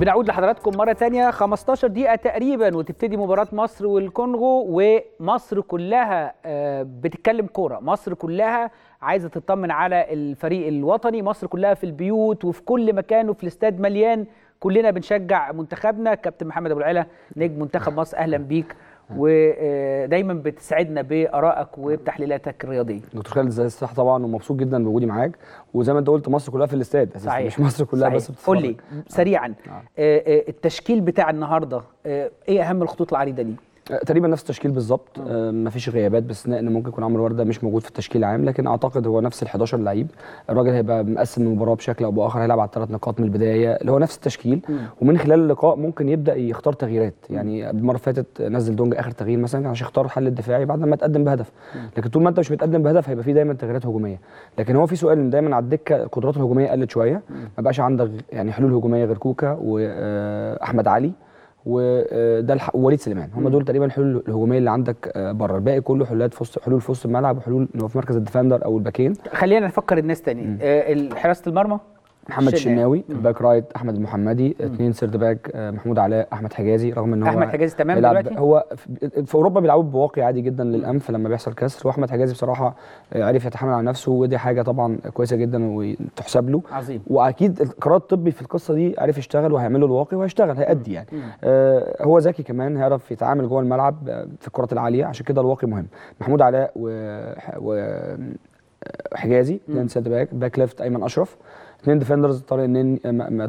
بنعود لحضراتكم مرة تانية. 15 دقيقة تقريبا وتبتدي مباراة مصر والكونغو، ومصر كلها بتتكلم كورة، مصر كلها عايزة تطمن على الفريق الوطني، مصر كلها في البيوت وفي كل مكان وفي الاستاد مليان، كلنا بنشجع منتخبنا. كابتن محمد أبو العلا نجم منتخب مصر، أهلا بيك، ودايما بتسعدنا بارائك وبتحليلاتك الرياضيه. دكتور خالد زي الصح طبعا، ومبسوط جدا بوجودي معاك، وزي ما انت قلت مصر كلها في الاستاد اساسا، مش مصر كلها صحيح. بس قول لي سريعا التشكيل بتاع النهارده، ايه اهم الخطوط العريضه ليه؟ تقريبا نفس التشكيل بالظبط، مفيش غيابات، باستثناء ان ممكن يكون عمرو ورده مش موجود في التشكيل العام، لكن اعتقد هو نفس ال 11 لعيب. الراجل هيبقى مقسم المباراه بشكل او باخر، هيلعب على الثلاث نقاط من البدايه اللي هو نفس التشكيل، ومن خلال اللقاء ممكن يبدا يختار تغييرات. يعني المره اللي فاتت نزل دونج اخر تغيير مثلا عشان يختار حل الدفاعي بعد ما تقدم بهدف، لكن طول ما انت مش بتقدم بهدف هيبقى في دايما تغييرات هجوميه. لكن هو في سؤال ان دايما على الدكه القدرات الهجوميه قلت شويه، ما بقاش عندك يعني حلول هجوميه غير كوكا واحمد علي وده ووليد سليمان، هم دول تقريبا الحلول الهجوميه اللي عندك بره. الباقي كله حلول في وسط، حلول في وسط الملعب، وحلول ان هو في مركز الديفندر او الباكين. خلينا نفكر الناس تاني. حراسه المرمى محمد الشناوي، باك رايت احمد المحمدي، اثنين سيرد باك محمود علاء، احمد حجازي، رغم ان هو احمد حجازي تمام دلوقتي هو في اوروبا بيلعبوا بواقي عادي جدا للانف لما بيحصل كسر، واحمد حجازي بصراحه عرف يتحمل على نفسه، ودي حاجه طبعا كويسه جدا وتحسب له عظيم. واكيد القرار الطبي في القصه دي عرف يشتغل وهيعمل له الواقي وهيشتغل هيأدي يعني هو ذكي كمان، هيعرف يتعامل جوه الملعب في الكرات العاليه، عشان كده الواقي مهم. محمود علاء وحجازي اثنين سيرد باك، باك ليفت ايمن اشرف، اثنين ديفندرز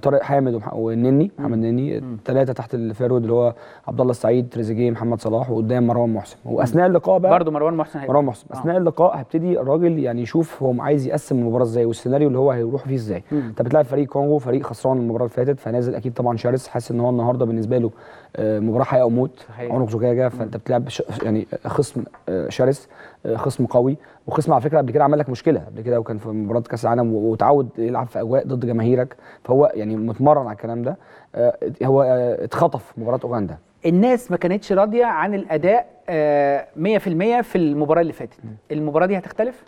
طارق حامد ونني، محمد نني، ثلاثه تحت الفيرود اللي هو عبد الله السعيد تريزيجيه محمد صلاح، وقدام مروان محسن. واثناء اللقاء بقى برضه مروان محسن اثناء اللقاء هبتدي الراجل يعني يشوف هو عايز يقسم المباراه ازاي والسيناريو اللي هو هيروح فيه ازاي. انت بتلعب فريق كونغو، فريق خسران المباراه اللي فاتت، فنازل اكيد طبعا شرس، حاسس ان هو النهارده بالنسبه له مباراه حياه او موت، عنق زجاجه. فانت بتلعب يعني خصم شرس، خصم قوي، وخصم على فكره قبل كده عمل لك مشكله قبل كده، وكان في مباراه كاس العالم وتعود يلعب في اجواء ضد جماهيرك، فهو يعني متمرن على الكلام ده. هو اتخطف في مباراه اوغندا، الناس ما كانتش راضيه عن الاداء 100% في المباراه اللي فاتت. المباراه دي هتختلف؟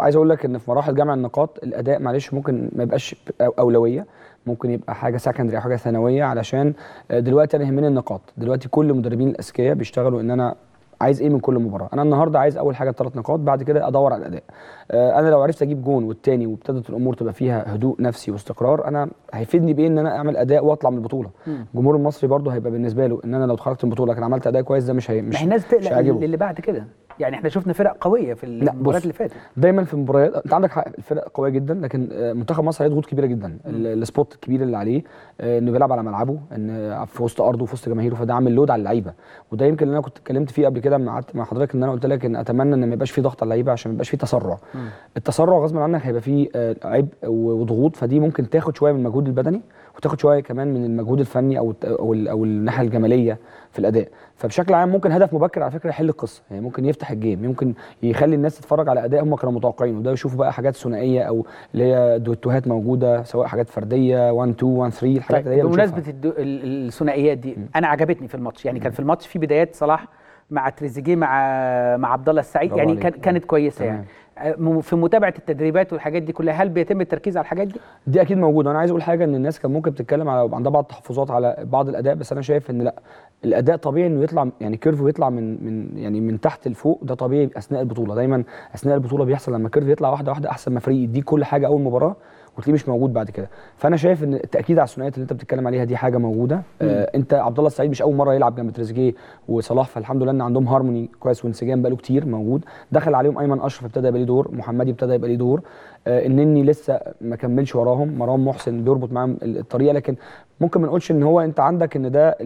عايز اقول لك ان في مراحل جمع النقاط الاداء معلش ممكن ما يبقاش اولويه، ممكن يبقى حاجه سكندري او حاجه ثانويه، علشان دلوقتي انا يهمني النقاط. دلوقتي كل المدربين الاذكياء بيشتغلوا ان انا عايز ايه من كل مباراه. انا النهارده عايز اول حاجه الثلاث نقاط، بعد كده ادور على الاداء. انا لو عرفت اجيب جون والتاني وابتدت الامور تبقى فيها هدوء نفسي واستقرار، انا هيفيدني بايه ان انا اعمل اداء واطلع من البطوله. الجمهور المصري برضو هيبقى بالنسبه له ان انا لو اتخرجت من البطوله لكن عملت اداء كويس، ده مش الناس تقلق اللي بعد كده. يعني احنا شفنا فرق قويه في المباريات اللي فاتت، دايما في المباريات انت عندك حق، الفرق قويه جدا، لكن منتخب مصر عليه ضغوط كبيره جدا. السبوت الكبير اللي عليه انه بيلعب على ملعبه، ان في وسط ارضه وفي وسط جماهيره، فده عامل لود على اللعيبه. وده يمكن اللي انا كنت اتكلمت فيه قبل كده مع حضرتك، ان انا قلت لك ان اتمنى ان ما يبقاش في ضغط على اللعيبه عشان ما يبقاش في تسرع. التسرع غصب عنك هيبقى فيه عبء وضغوط، فدي ممكن تاخد شويه من المجهود البدني وتاخد شويه كمان من المجهود الفني او الناحيه الجماليه في الاداء. فبشكل عام ممكن هدف مبكر على فكره يحل القصه، يعني ممكن يفتح الجيم، ممكن يخلي الناس تتفرج على اداء هم كانوا متوقعينه، وده يشوفوا بقى حاجات ثنائيه او اللي هي دوتوهات موجوده، سواء حاجات فرديه 1 2 1 3 الحاجات اللي هي بمناسبه الثنائيات دي انا عجبتني في الماتش. يعني كان في الماتش في بدايات صلاح مع تريزيجيه مع عبد الله السعيد، يعني كانت كويسه يعني. في متابعه التدريبات والحاجات دي كلها، هل بيتم التركيز على الحاجات دي اكيد موجوده. انا عايز اقول حاجه، ان الناس كان ممكن بتتكلم على عندها بعض التحفظات على بعض الاداء، بس انا شايف ان لا، الاداء طبيعي انه يطلع، يعني كيرفو يطلع من تحت لفوق، ده طبيعي اثناء البطوله. دايما اثناء البطوله بيحصل لما كيرفو يطلع واحده واحده، احسن ما فريق يديك كل حاجه اول مباراه وتلاقيه مش موجود بعد كده. فانا شايف ان التاكيد على الثنائيات اللي انت بتتكلم عليها دي حاجه موجوده. انت عبد الله السعيد مش اول مره يلعب جنب تريزيجيه وصلاح، فالحمد لله ان عندهم هارموني كويس وانسجام بقاله كتير موجود. دخل عليهم ايمن اشرف ابتدى يبقى ليه دور، محمدي ابتدى يبقى ليه دور، النني لسه ما كملش وراهم، مروان محسن بيربط معاهم الطريقه. لكن ممكن ما نقولش ان هو انت عندك ان ده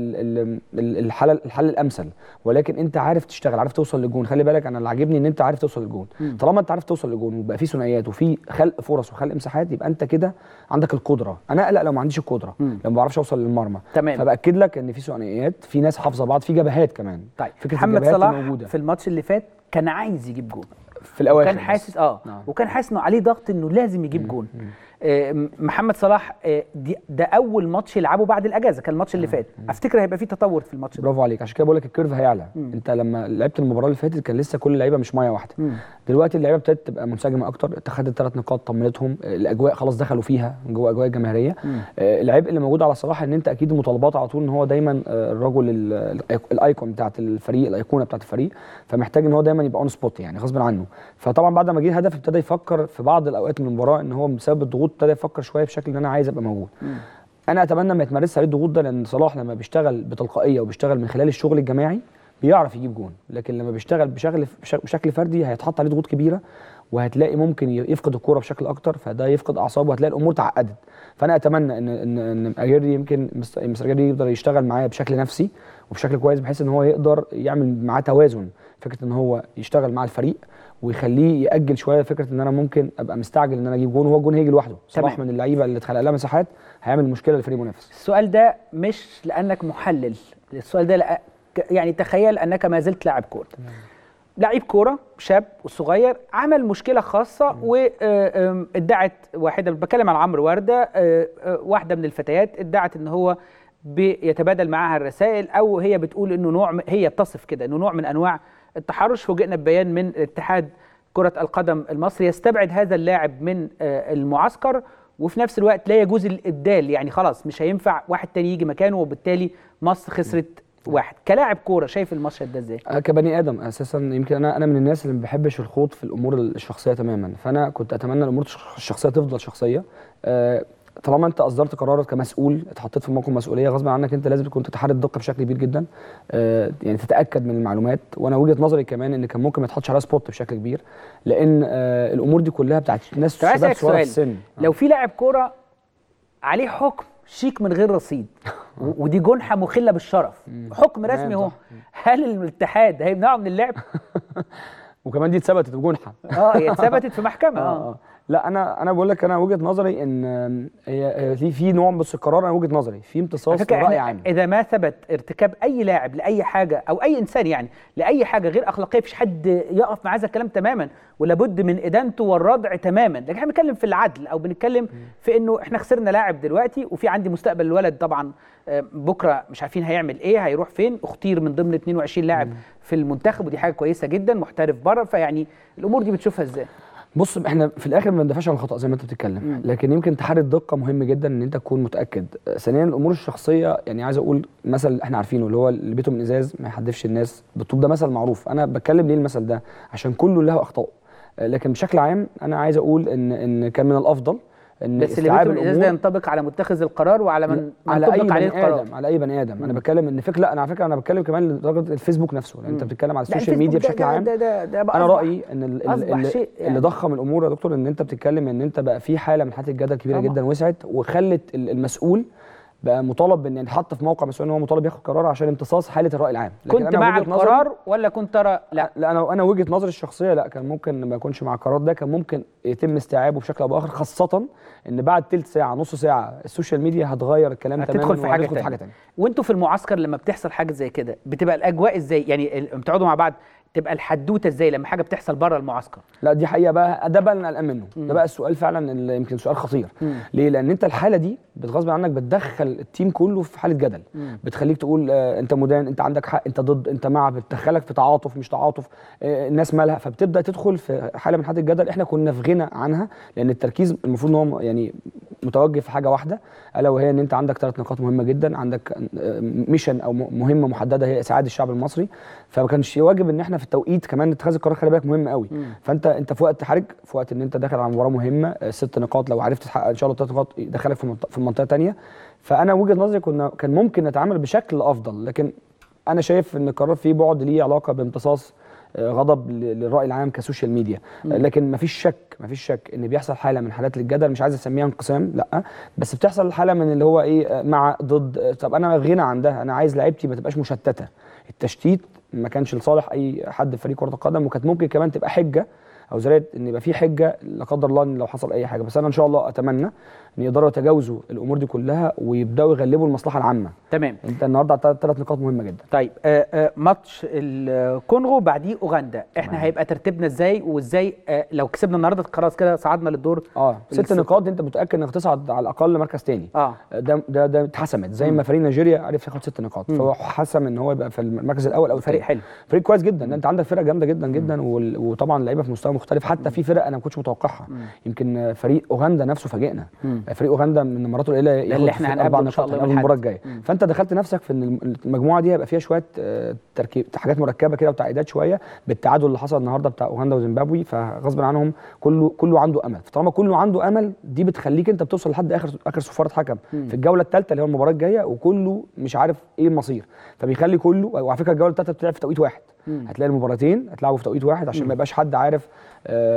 الحل الامثل، ولكن انت عارف تشتغل، عارف توصل للجون. خلي بالك انا اللي عاجبني ان انت عارف توصل للجون. طالما انت عارف توصل للجون وبقى في ثنائيات وفي خلق فرص وخلق مساحات، يبقى انت كده عندك القدره. انا اقلق لو ما عنديش القدره، لو ما بعرفش اوصل للمرمى. فباكد لك ان في ثنائيات، في ناس حافظه بعض، في جبهات كمان. طيب محمد صلاح في الماتش اللي فات كان عايز يجيب جون في الاواخر، كان حاسس وكان حاسس انه عليه ضغط انه لازم يجيب جون. محمد صلاح ده اول ماتش يلعبه بعد الاجازه، كان الماتش اللي فات، افتكر هيبقى فيه تطور في الماتش ده. برافو عليك، عشان كده بقول لك الكيرف هيعلى. انت لما لعبت المباراه اللي فاتت كان لسه كل اللعيبه مش ميه واحده، دلوقتي اللعيبه ابتدت تبقى منسجمه اكتر، اتخذت الثلاث نقاط طمنتهم، الاجواء خلاص دخلوا فيها جوه اجواء الجماهيريه. العبء اللي موجود على صلاح ان انت اكيد مطالبات على طول ان هو دايما الرجل الايكون بتاعه الفريق، الايقونه بتاعه الفريق، فمحتاج ان هو دايما يبقى اون سبوت يعني غصب عنه. فطبعا بعد ما جه الهدف ابتدى يفكر في بعض الاوقات من المباراه ان هو بسبب الضغوط ابتدى يفكر شويه بشكل ان انا عايز ابقى موجود. انا اتمنى ما يتمارسش عليه الضغوط ده، لان صلاح لما بيشتغل بتلقائيه وبيشتغل من خلال الشغل الجماعي بيعرف يجيب جون، لكن لما بيشتغل بشكل فردي هيتحط عليه ضغوط كبيره، وهتلاقي ممكن يفقد الكوره بشكل اكتر، فده يفقد اعصابه وهتلاقي الامور تعقدت. فانا اتمنى ان اجري يمكن مستر جري يقدر يشتغل معايا بشكل نفسي وبشكل كويس، بحيث ان هو يقدر يعمل معاه توازن، فكره ان هو يشتغل مع الفريق ويخليه ياجل شويه فكره ان انا ممكن ابقى مستعجل ان انا اجيب جون، وهو الجون هيجي لوحده. صلاح من اللعيبه اللي اتخلق لها مساحات هيعمل مشكله للفريق المنافس. السؤال ده مش لانك محلل، السؤال ده يعني تخيل انك ما زلت لاعب كوره، لعيب كوره شاب وصغير عمل مشكله خاصه وادعت واحده، بتكلم عن عمرو ورده، واحده من الفتيات ادعت ان هو بيتبادل معاها الرسائل، او هي بتقول انه نوع، هي بتصف كده انه نوع من انواع التحرش. فوجئنا ببيان من اتحاد كرة القدم المصري يستبعد هذا اللاعب من المعسكر، وفي نفس الوقت لا يجوز الإبدال، يعني خلاص مش هينفع واحد تاني يجي مكانه، وبالتالي مصر خسرت واحد. كلاعب كورة شايف المشهد ده ازاي؟ كبني آدم اساسا يمكن انا من الناس اللي ما بحبش الخوض في الامور الشخصية تماما، فانا كنت اتمنى الامور الشخصية تفضل شخصية. طالما انت اصدرت قرارك كمسؤول، اتحطيت في موقف مسؤوليه غصب عنك، انت لازم تكون تتحرى الدقه بشكل كبير جدا، يعني تتاكد من المعلومات. وانا وجهه نظري كمان ان كان ممكن ما يتحطش عليها سبوت بشكل كبير، لان الامور دي كلها بتاعت ناس شباب صغار السن. لو في لاعب كوره عليه حكم شيك من غير رصيد ودي جنحه مخله بالشرف، حكم رسمي اهو، هل الاتحاد هيمنعه من اللعب؟ وكمان دي اتثبتت بجنحه هي اتثبتت في محكمه لا، انا بقول لك، انا وجهه نظري ان في نوع بس القرار، انا وجهه نظري في امتصاص راي عام. اذا ما ثبت ارتكاب اي لاعب لاي حاجه، او اي انسان يعني لاي حاجه غير اخلاقيه، مفيش حد يقف مع هذا الكلام تماما، ولا بد من ادانته والردع تماما. لكن احنا بنتكلم في العدل، او بنتكلم في انه احنا خسرنا لاعب دلوقتي، وفي عندي مستقبل الولد طبعا بكره مش عارفين هيعمل ايه، هيروح فين، اختير من ضمن 22 لاعب في المنتخب، ودي حاجه كويسه جدا، محترف بره. فيعني الامور دي بتشوفها ازاي؟ بص، احنا في الاخر ما بندافعش عن الخطا زي ما انت بتتكلم، لكن يمكن تحري الدقه مهم جدا، ان انت تكون متاكد. ثانيا الامور الشخصيه، يعني عايز اقول مثل احنا عارفينه اللي هو اللي بيته من ازاز ما يحدفش الناس بالطوب، ده مثل معروف. انا بتكلم ليه المثل ده؟ عشان كله له اخطاء، لكن بشكل عام انا عايز اقول ان كان من الافضل ان بس اللي بيته من الازاز ده ينطبق على متخذ القرار، وعلى من يطبق عليه القرار، على اي بني ادم. انا بتكلم ان فكره، لا انا على فكره انا بتكلم كمان لدرجه الفيسبوك نفسه، لان انت بتتكلم على السوشيال ميديا بشكل عام. ده انا رايي ان اللي ضخم الامور يا دكتور، ان انت بتتكلم ان انت بقى في حاله من حالات الجدل كبيره جدا وسعت، وخلت المسؤول بقى مطالب ان يتحط في موقع مسؤول، ان هو مطالب ياخد قرار عشان امتصاص حاله الراي العام. كنت مع القرار ولا كنت ترى؟ لا انا وجهه نظري الشخصيه، لا كان ممكن ما اكونش مع القرار ده، كان ممكن يتم استيعابه بشكل او باخر، خاصه ان بعد تلت ساعه نص ساعه السوشيال ميديا هتغير الكلام تماما، هتدخل في حاجه تانية. وانتوا في المعسكر لما بتحصل حاجه زي كده بتبقى الاجواء ازاي؟ يعني بتقعدوا مع بعض، تبقى الحدوته ازاي لما حاجه بتحصل بره المعسكر؟ لا دي حقيقه بقى، ده بقى القلقان منه، ده بقى السؤال فعلا اللي يمكن سؤال خطير. ليه؟ لان انت الحاله دي بتغصب عنك بتدخل التيم كله في حاله جدل، بتخليك تقول انت مدان، انت عندك حق، انت ضد، انت مع، بتدخلك في تعاطف مش تعاطف، الناس مالها، فبتبدا تدخل في حاله من حالات الجدل. احنا كنا في غنى عنها، لان التركيز المفروض ان هو يعني متوجه في حاجه واحده، الا وهي ان انت عندك ثلاث نقاط مهمه جدا، عندك ميشن او مهمه محدده هي اسعاد الشعب المصري. فما كانش واجب ان احنا في التوقيت كمان اتخاذ القرار، خلي بالك مهم قوي. فانت في وقت حرج، في وقت ان انت داخل على مباراه مهمه، 6 نقاط لو عرفت تحقق ان شاء الله 3 نقاط يدخلك في منطقه ثانيه. فانا وجهه نظري كان ممكن نتعامل بشكل افضل، لكن انا شايف ان القرار فيه بعد ليه علاقه بامتصاص غضب للراي العام كسوشيال ميديا. لكن مفيش شك ان بيحصل حاله من حالات الجدل، مش عايز اسميها انقسام لا، بس بتحصل حاله من اللي هو ايه، مع، ضد. طب انا غنى عن ده، انا عايز لعيبتي ما تبقاش مشتته. التشتيت ما كانش لصالح اي حد في فريق كره القدم، وكانت ممكن كمان تبقى حجه او زراعه، ان يبقى في حجه لا قدر الله ان لو حصل اي حاجه. بس انا ان شاء الله اتمنى ان يقدروا يتجاوزوا الامور دي كلها ويبداوا يغلبوا المصلحه العامه. تمام، انت النهارده على 3 نقاط مهمه جدا. طيب ماتش الكونغو بعديه اوغندا، احنا تمام. هيبقى ترتيبنا ازاي وازاي؟ لو كسبنا النهارده خلاص كده صعدنا للدور 6 نقاط، انت متاكد انك تصعد على الاقل مركز تاني. ده اتحسمت زي ما فريق نيجيريا عرف ياخد 6 نقاط، فهو حسم ان هو يبقى في المركز الاول. او فريق حلو، فريق كويس جدا، انت عندك فرقه جامده جدا جدا، وطبعا لعيبه في مستوى مختلف، حتى في فرق انا ما كنتش متوقعها. يمكن فريق اوغندا نفسه فاجئنا، فريق اوغندا من مراته القليله اللي احنا هنقابله ان شاء الله المباراه الجايه. فانت دخلت نفسك في ان المجموعه دي هيبقى فيها شويه تركيب حاجات مركبه كده وتعقيدات شويه بالتعادل اللي حصل النهارده بتاع اوغندا وزيمبابوي، فغصب عنهم كله عنده امل. فطالما كله عنده امل دي بتخليك انت بتوصل لحد اخر صفاره حكم في الجوله الثالثه اللي هو المباراه الجايه، وكله مش عارف ايه المصير، فبيخلي كله. وعلى فكره الجوله الثالثه بتلعب في توقيت واحد، هتلاقي المباراتين هتلعبوا في توقيت واحد عشان ما يبقاش حد عارف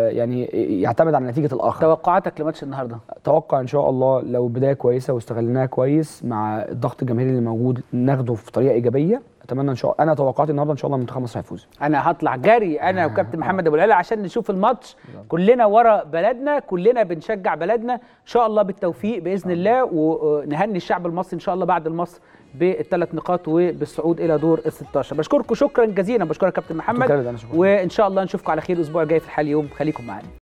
يعني يعتمد على نتيجه الاخر. توقعاتك لماتش النهارده؟ اتوقع ان شاء الله لو بدايه كويسه واستغلناها كويس مع الضغط الجماهيري اللي موجود ناخده في طريقه ايجابيه. اتمنى ان شاء الله، انا توقعاتي النهارده ان شاء الله منتخب مصر هيفوز. انا هطلع جري انا وكابتن محمد ابو العلا عشان نشوف الماتش، كلنا ورا بلدنا، كلنا بنشجع بلدنا. ان شاء الله بالتوفيق باذن الله، ونهني الشعب المصري ان شاء الله بعد المصر ب3 نقاط وبالصعود الى دور ال16. بشكركم شكرا جزيلا، بشكرك كابتن محمد، وان شاء الله نشوفكم على خير الاسبوع الجاي في الحال يوم، خليكم معانا.